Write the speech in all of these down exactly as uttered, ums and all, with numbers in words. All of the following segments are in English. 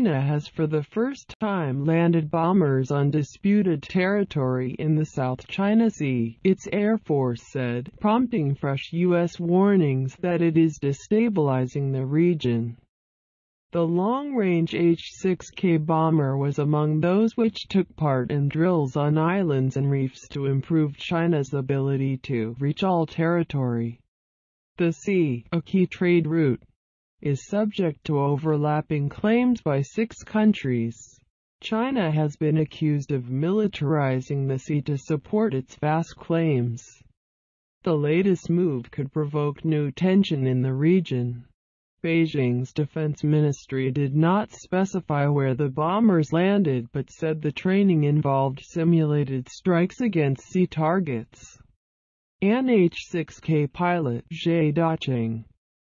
China has for the first time landed bombers on disputed territory in the South China Sea, its Air Force said, prompting fresh U S warnings that it is destabilizing the region. The long-range H six K bomber was among those which took part in drills on islands and reefs to improve China's ability to reach all territory. The sea, a key trade route, is subject to overlapping claims by six countries. China has been accused of militarizing the sea to support its vast claims. The latest move could provoke new tension in the region. Beijing's defense ministry did not specify where the bombers landed but said the training involved simulated strikes against sea targets. An H six K pilot, Zhe Daqing,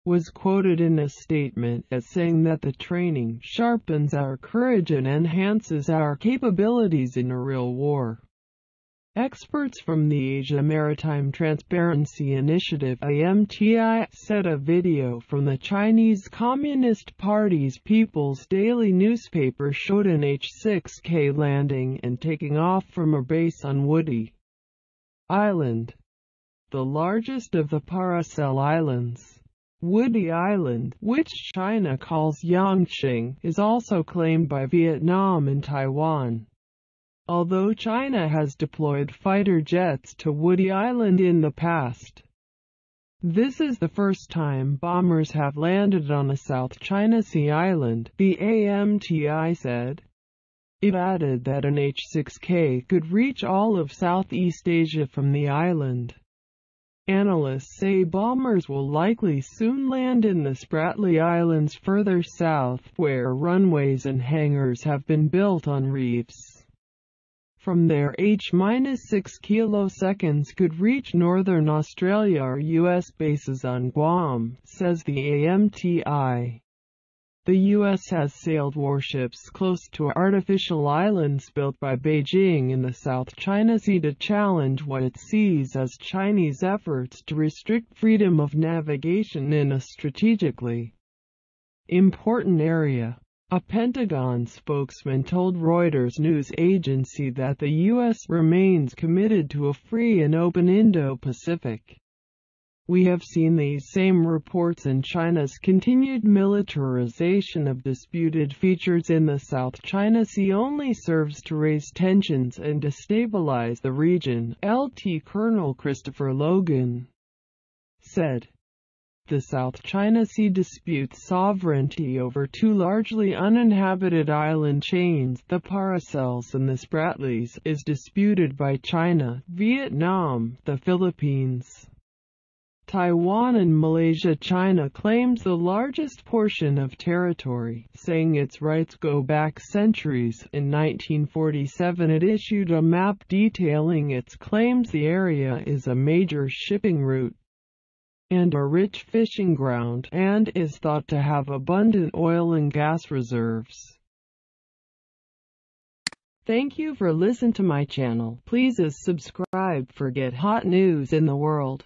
was quoted in a statement as saying that the training sharpens our courage and enhances our capabilities in a real war. Experts from the Asia Maritime Transparency Initiative A M T I said a video from the Chinese Communist Party's People's Daily newspaper showed an H six K landing and taking off from a base on Woody Island, the largest of the Paracel Islands. Woody Island, which China calls Yongxing, is also claimed by Vietnam and Taiwan. Although China has deployed fighter jets to Woody Island in the past, this is the first time bombers have landed on a South China Sea island, the A M T I said. It added that an H six K could reach all of Southeast Asia from the island. Analysts say bombers will likely soon land in the Spratly Islands further south, where runways and hangars have been built on reefs. From there, H six kiloseconds could reach northern Australia or U S bases on Guam, says the A M T I. The U S has sailed warships close to artificial islands built by Beijing in the South China Sea to challenge what it sees as Chinese efforts to restrict freedom of navigation in a strategically important area. A Pentagon spokesman told Reuters news agency that the U S remains committed to a free and open Indo-Pacific. We have seen these same reports in China's continued militarization of disputed features in the South China Sea only serves to raise tensions and destabilize the region, Lieutenant Colonel Christopher Logan said. The South China Sea disputes sovereignty over two largely uninhabited island chains, the Paracels and the Spratlys, is disputed by China, Vietnam, the Philippines, Taiwan and Malaysia. China claims the largest portion of territory, saying its rights go back centuries. In nineteen forty-seven it issued a map detailing its claims. The area is a major shipping route and a rich fishing ground, and is thought to have abundant oil and gas reserves. Thank you for listening to my channel. Please subscribe for get hot news in the world.